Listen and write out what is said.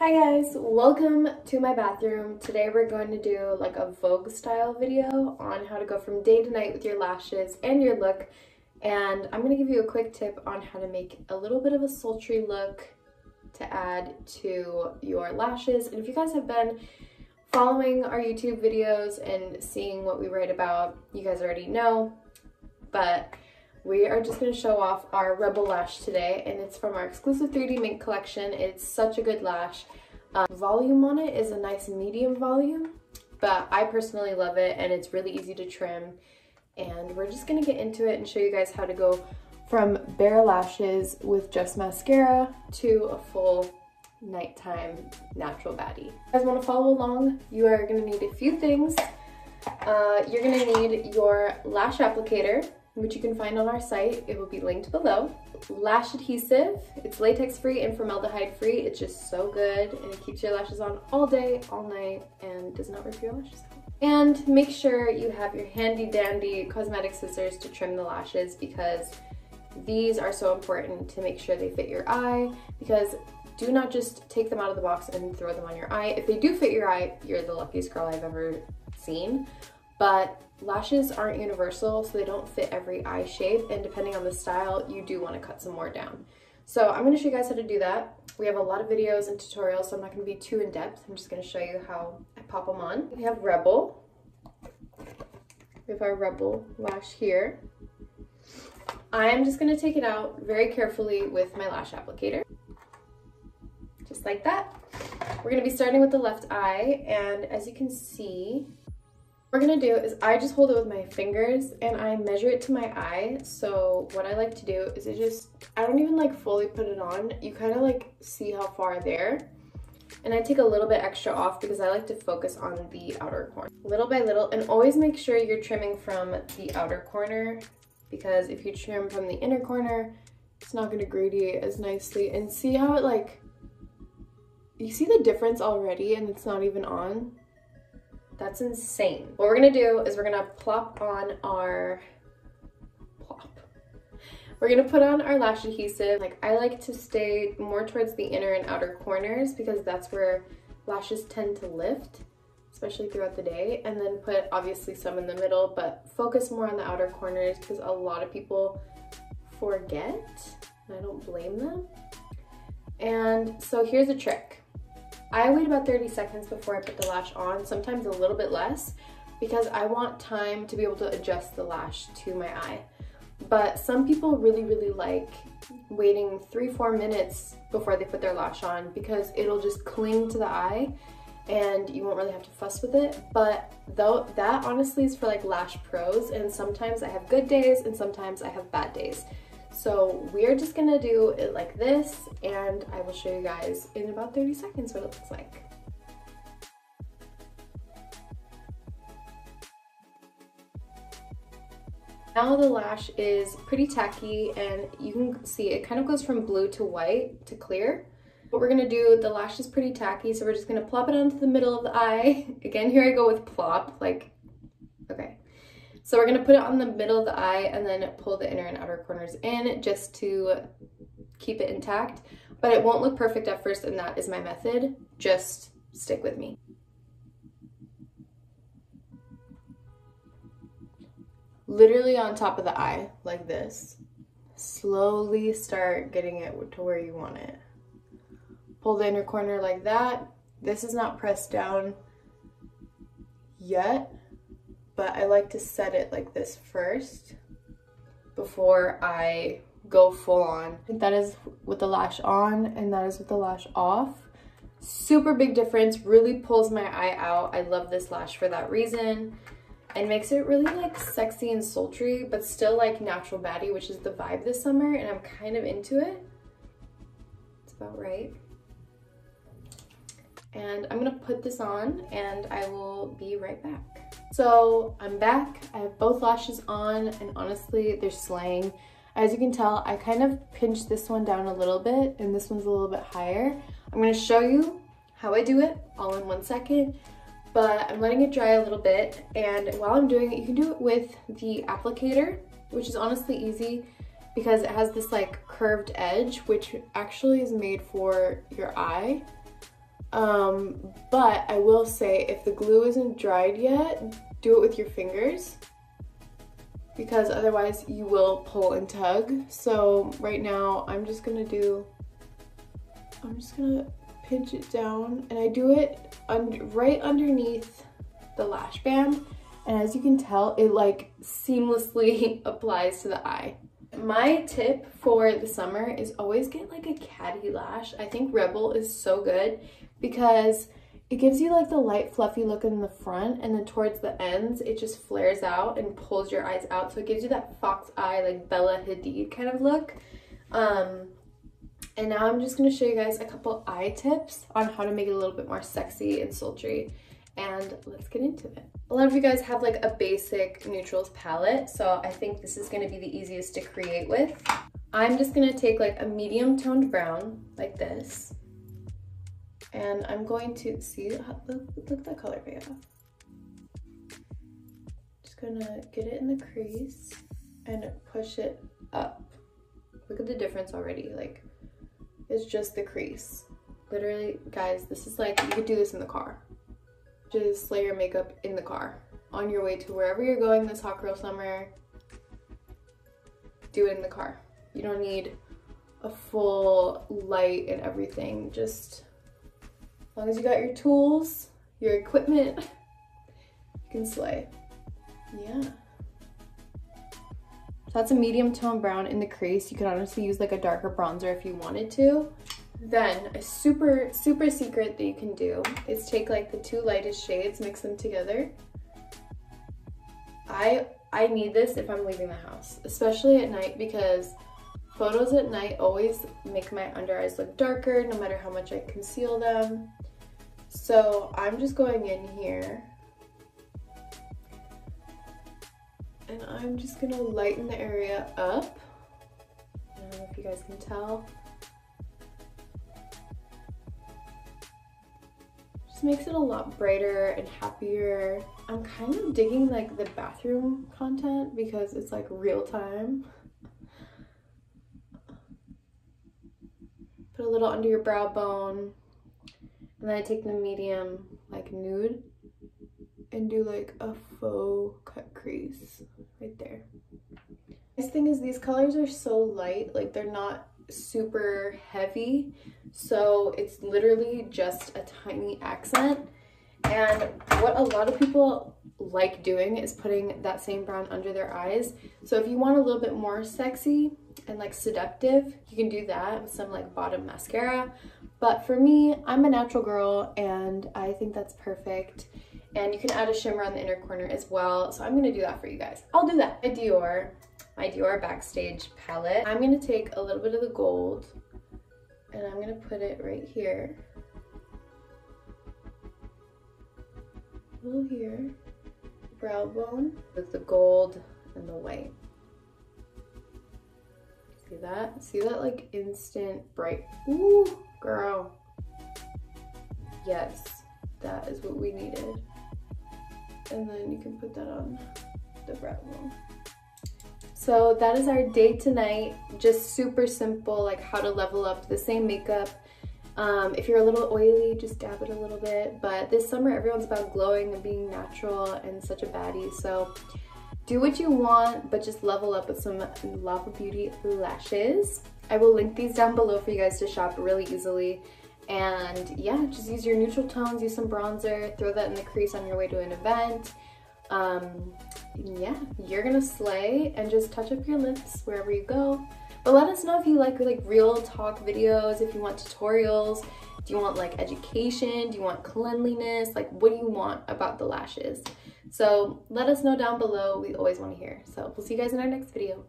Hi guys, welcome to my bathroom. Today we're going to do like a Vogue style video on how to go from day to night with your lashes and your look. And I'm going to give you a quick tip on how to make a little bit of a sultry look to add to your lashes. And if you guys have been following our YouTube videos and seeing what we write about, you guys already know, but we are just going to show off our Rebel Lash today, and it's from our exclusive 3D Mink collection. It's such a good lash. Volume on it is a nice medium volume, but I personally love it, and it's really easy to trim. And we're just going to get into it and show you guys how to go from bare lashes with just mascara to a full nighttime natural baddie. If you guys want to follow along, you are going to need a few things. You're going to need your lash applicator, which you can find on our site. It will be linked below. Lash adhesive. It's latex free and formaldehyde free. It's just so good, and it keeps your lashes on all day, all night, and does not rip your lashes out. And make sure you have your handy dandy cosmetic scissors to trim the lashes, because these are so important to make sure they fit your eye, because do not just take them out of the box and throw them on your eye. If they do fit your eye, you're the luckiest girl I've ever seen. But lashes aren't universal, so they don't fit every eye shape, and depending on the style, you do want to cut some more down. So I'm going to show you guys how to do that. We have a lot of videos and tutorials, so I'm not going to be too in-depth. I'm just going to show you how I pop them on. We have Rebel. We have our Rebel lash here. I'm just going to take it out very carefully with my lash applicator. Just like that. We're going to be starting with the left eye, and as you can see, what we're gonna do is I just hold it with my fingers and I measure it to my eye. So what I like to do is I don't even like fully put it on. You kind of like see how far there, and I take a little bit extra off because I like to focus on the outer corner little by little, and always make sure you're trimming from the outer corner, because if you trim from the inner corner, it's not gonna gradiate as nicely. And see how it like, you see the difference already, and it's not even on. That's insane. What we're gonna do is we're gonna put on our lash adhesive. Like, I like to stay more towards the inner and outer corners, because that's where lashes tend to lift, especially throughout the day. And then put obviously some in the middle, but focus more on the outer corners, because a lot of people forget, and I don't blame them. And so here's a trick. I wait about 30 seconds before I put the lash on, sometimes a little bit less, because I want time to be able to adjust the lash to my eye. But some people really, really like waiting 3-4 minutes before they put their lash on, because it'll just cling to the eye and you won't really have to fuss with it. But though that honestly is for like lash pros, and sometimes I have good days and sometimes I have bad days. So we're just gonna do it like this, and I will show you guys in about 30 seconds what it looks like. Now the lash is pretty tacky, and you can see it kind of goes from blue to white to clear. What we're gonna do, the lash is pretty tacky, so we're just gonna plop it onto the middle of the eye. Again, here I go with plop, like, okay. So we're gonna put it on the middle of the eye and then pull the inner and outer corners in just to keep it intact, but it won't look perfect at first, and that is my method. Just stick with me. Literally on top of the eye, like this. Slowly start getting it to where you want it. Pull the inner corner like that. This is not pressed down yet, but I like to set it like this first before I go full on. That is with the lash on, and that is with the lash off. Super big difference, really pulls my eye out. I love this lash for that reason, and makes it really like sexy and sultry, but still like natural baddie, which is the vibe this summer, and I'm kind of into it. It's about right. And I'm gonna put this on and I will be right back. So I'm back, I have both lashes on, and honestly, they're slaying. As you can tell, I kind of pinched this one down a little bit, and this one's a little bit higher. I'm gonna show you how I do it all in 1 second, but I'm letting it dry a little bit, and while I'm doing it, you can do it with the applicator, which is honestly easy because it has this like curved edge, which actually is made for your eye. But I will say, if the glue isn't dried yet, do it with your fingers, because otherwise you will pull and tug. So right now I'm just gonna pinch it down, and I do it right underneath the lash band, and as you can tell, it like seamlessly applies to the eye. My tip for the summer is always get like a caddy lash. I think Rebel is so good because it gives you like the light fluffy look in the front, and then towards the ends it just flares out and pulls your eyes out, so it gives you that fox eye, like Bella Hadid kind of look. And now I'm just going to show you guys a couple eye tips on how to make it a little bit more sexy and sultry, and let's get into it. A lot of you guys have like a basic neutrals palette, so I think this is going to be the easiest to create with. I'm just going to take like a medium toned brown like this, and I'm going to see, look at the color payoff. Just going to get it in the crease and push it up. Look at the difference already, like it's just the crease. Literally, guys, this is like, you could do this in the car. Just lay your makeup in the car on your way to wherever you're going this hot girl summer. Do it in the car. You don't need a full light and everything. Just as long as you got your tools, your equipment, you can slay. Yeah. That's a medium tone brown in the crease. You could honestly use like a darker bronzer if you wanted to. Then a super, super secret that you can do is take like the two lightest shades, mix them together. I need this if I'm leaving the house, especially at night, because photos at night always make my under eyes look darker no matter how much I conceal them. So I'm just going in here, and I'm just gonna lighten the area up. I don't know if you guys can tell. Just makes it a lot brighter and happier. I'm kind of digging like the bathroom content because it's like real time. Put a little under your brow bone, and then I take the medium like nude and do like a faux cut crease right there. Nice thing is these colors are so light, like they're not super heavy, so it's literally just a tiny accent. And what a lot of people like doing is putting that same brown under their eyes. So if you want a little bit more sexy and like seductive, you can do that with some like bottom mascara. But for me, I'm a natural girl, and I think that's perfect. And you can add a shimmer on the inner corner as well, so I'm gonna do that for you guys. I'll do that. My Dior Backstage Palette. I'm gonna take a little bit of the gold, and I'm gonna put it right here. A little here, brow bone, with the gold and the white. See that? See that like instant bright? Ooh, girl. Yes, that is what we needed. And then you can put that on the brow bone. So that is our day tonight. Just super simple, like how to level up the same makeup. If you're a little oily, just dab it a little bit. But this summer, everyone's about glowing and being natural and such a baddie. So do what you want, but just level up with some Lava Beauty lashes. I will link these down below for you guys to shop really easily. And yeah, just use your neutral tones, use some bronzer, throw that in the crease on your way to an event. Yeah, you're gonna slay, and just touch up your lips wherever you go. But let us know if you like real talk videos, if you want tutorials, do you want like education, do you want cleanliness, like what do you want about the lashes? So let us know down below, we always want to hear. So we'll see you guys in our next video.